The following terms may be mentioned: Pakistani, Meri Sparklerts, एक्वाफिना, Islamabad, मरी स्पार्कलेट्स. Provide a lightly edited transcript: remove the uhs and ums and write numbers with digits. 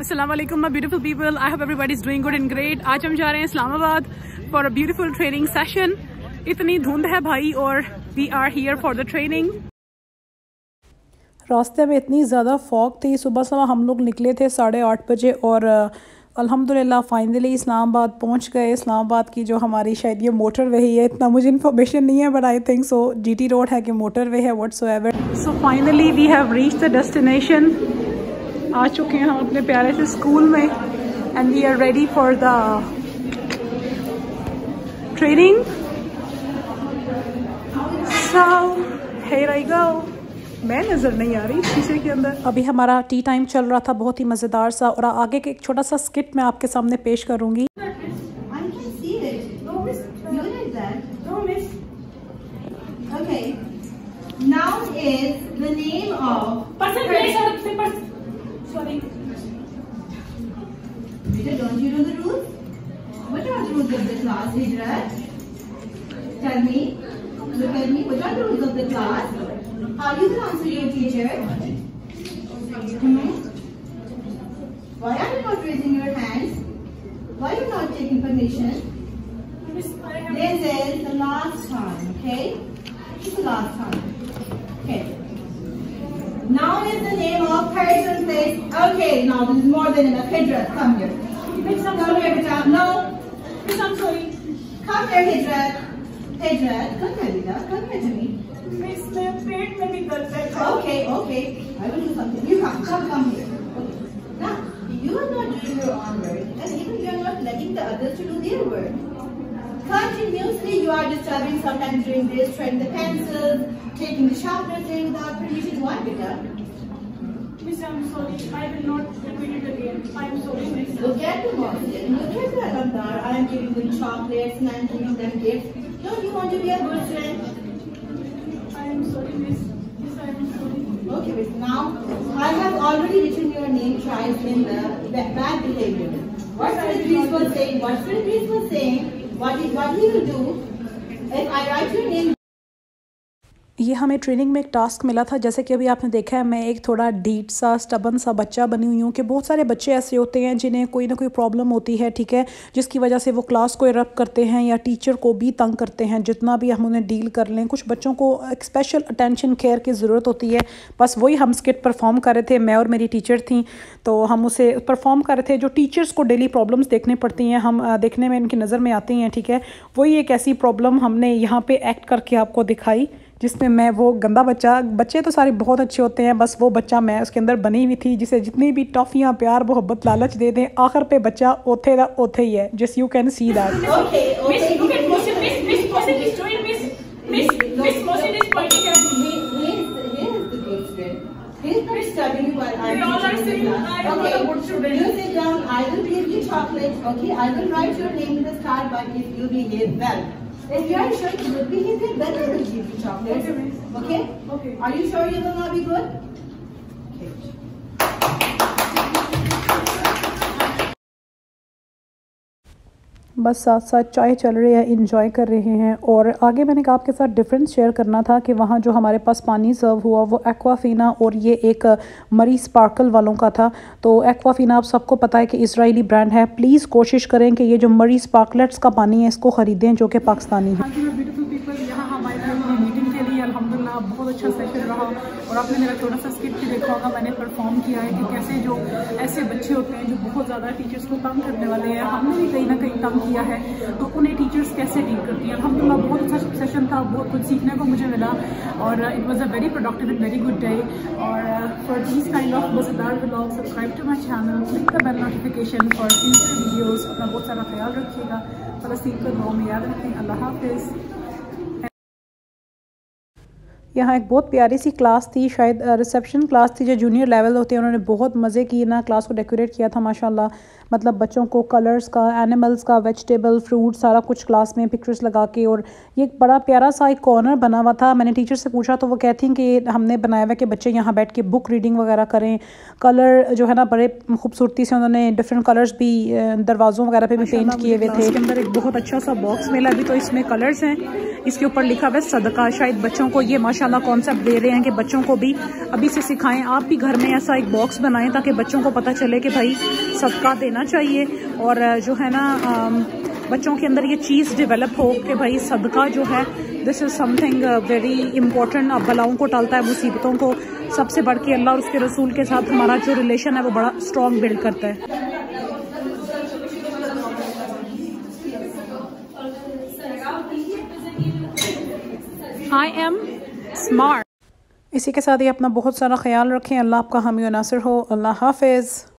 अस्सलाम वालेकुम my beautiful people, I hope everybody is doing good and great. आज हम जा रहे हैं Islamabad for a beautiful training session. इतनी धुंध है भाई और we are here for the training. रास्ते में इतनी ज़्यादा फॉग थी। सुबह सुबह हम लोग निकले थे 8:30 बजे और अल्हम्दुलिल्लाह फ़ाइनली इस्लामाबाद पहुंच गए। इस्लामाबाद की जो हमारी शायद ये मोटरवे है, इतना मुझे इन्फॉर्मेशन नहीं है but I think so GT road है कि मोटरवे है, whatsoever. So finally we have reach the destination. आ चुके हैं हम अपने प्यारे से स्कूल में and we are ready for the training. So here I go. मैं नज़र नहीं आ रही शीशे के अंदर। अभी हमारा टी टाइम चल रहा था, बहुत ही मज़ेदार सा, और आगे के एक छोटा सा स्किट मैं आपके सामने पेश करूंगी। You can answer your teacher. Why are you not raising your hands? Why are you not taking permission? This is the last time, okay? This is the last time, okay? Now is the name of person, place. Okay, now this is more than enough. Hijrat, come here. Come here, beta. No. I'm sorry. Come here, Hijrat. Hijrat, come here, beta. Come here to me. Miss, my पेट में भी दर्द है। Okay, okay. I will do something. You come, come here. Okay. Now, you are not doing your own work, and even you are not letting the others to do their work. Continuously, you are disturbing. Sometimes doing this, throwing the pencils, taking the sharpeners there without permission. Why, beta? Miss, I'm sorry. I will not repeat it again. I'm sorry, Miss. Look at the monster. Look at the alamdar. I am giving them chocolates and I am giving them gifts. Don't you want to be a good friend? I'm sorry, Miss. Yes, I'm sorry. Okay, Miss. Now, I have already written your name twice in the bad behavior. What the police was saying, what he will do if I write your name. ये हमें training में एक task मिला था। जैसे कि अभी आपने देखा है, मैं एक थोड़ा डीट सा, स्टबन सा बच्चा बनी हुई हूँ कि बहुत सारे बच्चे ऐसे होते हैं जिन्हें कोई ना कोई प्रॉब्लम होती है, ठीक है, जिसकी वजह से वो क्लास को एरप्ट करते हैं या टीचर को भी तंग करते हैं। जितना भी हम उन्हें डील कर लें, कुछ बच्चों को एक स्पेशल अटेंशन केयर की ज़रूरत होती है। बस वही हम स्किट परफॉर्म कर रहे थे, मैं और मेरी टीचर थी, तो हम उसे परफॉर्म कर रहे थे। जो टीचर्स को डेली प्रॉब्लम्स देखने पड़ती हैं, हम देखने में उनकी नज़र में आती हैं, ठीक है, वही एक ऐसी प्रॉब्लम हमने यहाँ पर एक्ट करके आपको दिखाई, जिसमें मैं वो गंदा बच्चा, बच्चे तो सारे बहुत अच्छे होते हैं, बस वो बच्चा मैं उसके अंदर बनी हुई थी, जिसे जितनी भी टॉफियाँ, प्यार, मोहब्बत, लालच दे दें, आखिर पे बच्चा ओथे दा ओथे ही है। Just you can see that. If you are sure you will be good, then I will give you chocolates. Okay? Okay. Are you sure you will not be good? Okay. बस साथ साथ चाय चल रही है, इंजॉय कर रहे हैं। और आगे मैंने कहा आपके साथ डिफरेंस शेयर करना था कि वहाँ जो हमारे पास पानी सर्व हुआ वो एक्वाफिना और ये एक मरी स्पार्कल वालों का था। तो एक्वाफिना आप सबको पता है कि इजरायली ब्रांड है। प्लीज़ कोशिश करें कि ये जो मरी स्पार्कलेट्स का पानी है इसको ख़रीदें, जो कि पाकिस्तानी है। बहुत अच्छा सेशन रहा और आपने मेरा थोड़ा सा स्किट भी देखा होगा, मैंने परफॉर्म किया है कि कैसे जो ऐसे बच्चे होते हैं जो बहुत ज़्यादा टीचर्स को तंग करने वाले हैं, हमने भी कहीं ना कहीं तंग किया है, तो उन्हें टीचर्स कैसे डील करती हैं। अल्हम्दुलिल्लाह बहुत अच्छा सेशन था, बहुत कुछ सीखने को मुझे मिला और it was a very productive and very good day. और फॉर दिस काइंड ऑफ मज़ेदार vlog subscribe to my channel, click the bell notification for future videos. अपना बहुत सारा ख्याल रखिएगा, फलस्तीन को दुआ में याद रखें। अल्लाह हाफिज़। यहाँ एक बहुत प्यारी सी क्लास थी, शायद रिसेप्शन क्लास थी, जो जूनियर लेवल होते हैं। उन्होंने बहुत मज़े की ना क्लास को डेकोरेट किया था माशाल्लाह। मतलब बच्चों को कलर्स का, एनिमल्स का, वेजिटेबल, फ्रूट, सारा कुछ क्लास में पिक्चर्स लगा के। और ये एक बड़ा प्यारा सा एक कॉर्नर बना हुआ था। मैंने टीचर से पूछा तो वो कहती हैं कि हमने बनाया हुआ है कि बच्चे यहाँ बैठ के बुक रीडिंग वगैरह करें। कलर जो है ना, बड़े खूबसूरती से उन्होंने डिफरेंट कलर्स भी दरवाज़ों वगैरह पे भी पेंट किए हुए थे। इसके अंदर एक बहुत अच्छा सा बॉक्स मिला, अभी तो इसमें कलर्स हैं। इसके ऊपर लिखा हुआ है सदका। शायद बच्चों को ये माशाल्लाह कॉन्सेप्ट दे रहे हैं कि बच्चों को भी अभी से सिखाएं। आप भी घर में ऐसा एक बॉक्स बनाएं ताकि बच्चों को पता चले कि भाई सदका देना चाहिए, और जो है ना बच्चों के अंदर ये चीज़ डेवलप हो कि भाई सदका जो है this is something very important. अब भलाओं को टालता है, मुसीबतों को। सबसे बढ़ के अल्लाह और उसके रसूल के साथ हमारा जो रिलेशन है वो बड़ा स्ट्रॉन्ग बिल्ड करता है। I am smart। इसी के साथ ही अपना बहुत सारा ख्याल रखें। अल्लाह आपका हामी और नासिर हो। अल्लाह हाफिज़।